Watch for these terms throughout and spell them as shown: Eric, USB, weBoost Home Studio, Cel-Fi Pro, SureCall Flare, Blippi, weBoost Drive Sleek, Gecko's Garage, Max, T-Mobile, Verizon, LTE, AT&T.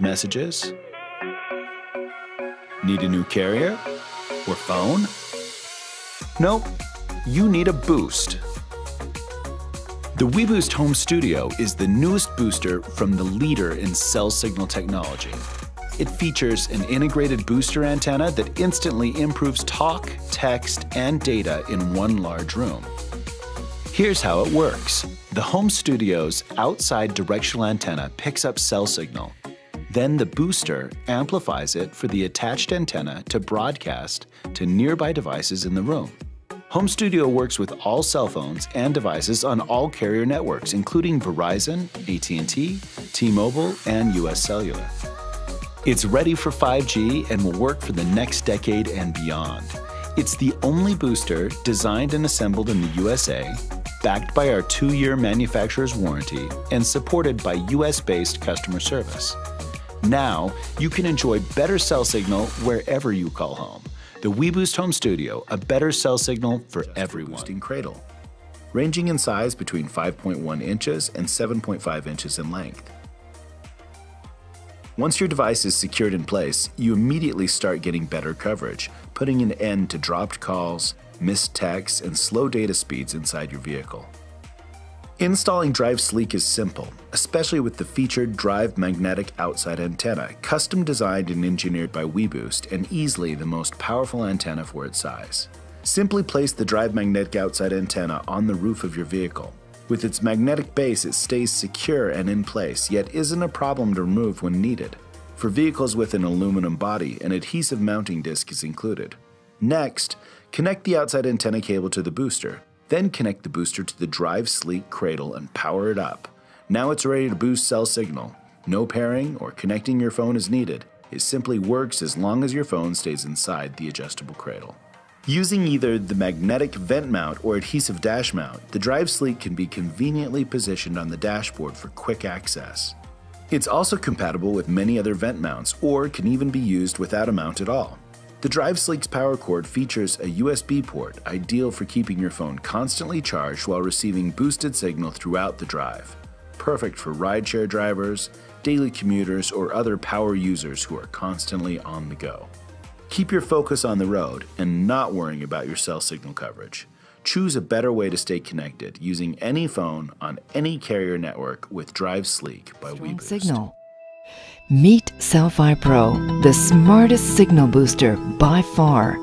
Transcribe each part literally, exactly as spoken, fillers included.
text messages? Need a new carrier or phone? Nope, you need a boost. The weBoost Home Studio is the newest booster from the leader in cell signal technology. It features an integrated booster antenna that instantly improves talk, text, and data in one large room. Here's how it works. The Home Studio's outside directional antenna picks up cell signal. Then the booster amplifies it for the attached antenna to broadcast to nearby devices in the room. Home Studio works with all cell phones and devices on all carrier networks, including Verizon, A T and T, T-Mobile, and U S Cellular. It's ready for five G and will work for the next decade and beyond. It's the only booster designed and assembled in the U S A, backed by our two-year manufacturer's warranty, and supported by U S-based customer service. Now, you can enjoy better cell signal wherever you call home. The weBoost Home Studio, a better cell signal for everyone. Boosting cradle, ranging in size between five point one inches and seven point five inches in length. Once your device is secured in place, you immediately start getting better coverage, putting an end to dropped calls, missed texts, and slow data speeds inside your vehicle. Installing Drive Sleek is simple, especially with the featured Drive magnetic outside antenna, custom designed and engineered by weBoost and easily the most powerful antenna for its size. Simply place the Drive magnetic outside antenna on the roof of your vehicle. With its magnetic base, it stays secure and in place, yet isn't a problem to remove when needed. For vehicles with an aluminum body, an adhesive mounting disc is included. Next, connect the outside antenna cable to the booster. Then connect the booster to the Drive Sleek cradle and power it up. Now it's ready to boost cell signal. No pairing or connecting your phone is needed. It simply works as long as your phone stays inside the adjustable cradle. Using either the magnetic vent mount or adhesive dash mount, the Drive Sleek can be conveniently positioned on the dashboard for quick access. It's also compatible with many other vent mounts or can even be used without a mount at all. The Drive Sleek's power cord features a U S B port, ideal for keeping your phone constantly charged while receiving boosted signal throughout the drive. Perfect for rideshare drivers, daily commuters, or other power users who are constantly on the go. Keep your focus on the road and not worrying about your cell signal coverage. Choose a better way to stay connected using any phone on any carrier network with Drive Sleek by weBoost. Signal. Meet Cel-Fi Pro, the smartest signal booster by far.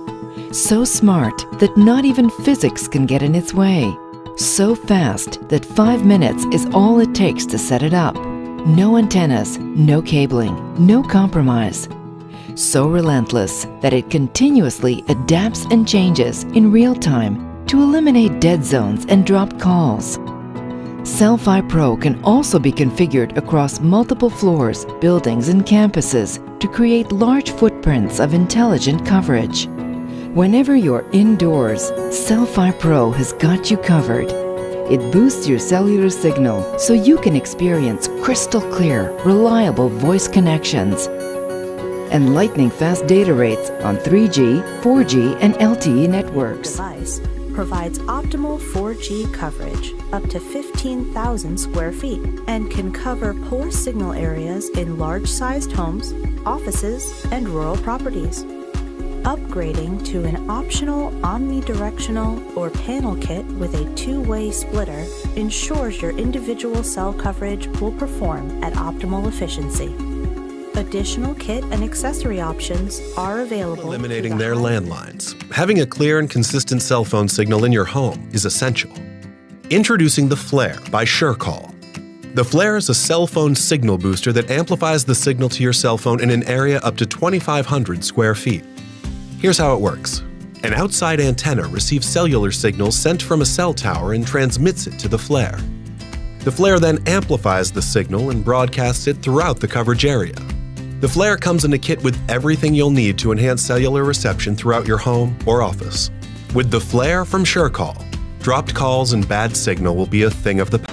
So smart that not even physics can get in its way. So fast that five minutes is all it takes to set it up. No antennas, no cabling, no compromise. So relentless that it continuously adapts and changes in real time to eliminate dead zones and dropped calls. Cel-Fi Pro can also be configured across multiple floors, buildings, and campuses to create large footprints of intelligent coverage. Whenever you're indoors, Cel-Fi Pro has got you covered. It boosts your cellular signal so you can experience crystal clear, reliable voice connections and lightning-fast data rates on three G, four G, and L T E networks. Provides optimal four G coverage up to fifteen thousand square feet and can cover poor signal areas in large-sized homes, offices, and rural properties. Upgrading to an optional omnidirectional or panel kit with a two-way splitter ensures your individual cell coverage will perform at optimal efficiency. Additional kit and accessory options are available. Eliminating their landlines. Having a clear and consistent cell phone signal in your home is essential. Introducing the Flare by SureCall. The Flare is a cell phone signal booster that amplifies the signal to your cell phone in an area up to twenty-five hundred square feet. Here's how it works. An outside antenna receives cellular signal sent from a cell tower and transmits it to the Flare. The Flare then amplifies the signal and broadcasts it throughout the coverage area. The Flare comes in a kit with everything you'll need to enhance cellular reception throughout your home or office. With the Flare from SureCall, dropped calls and bad signal will be a thing of the past.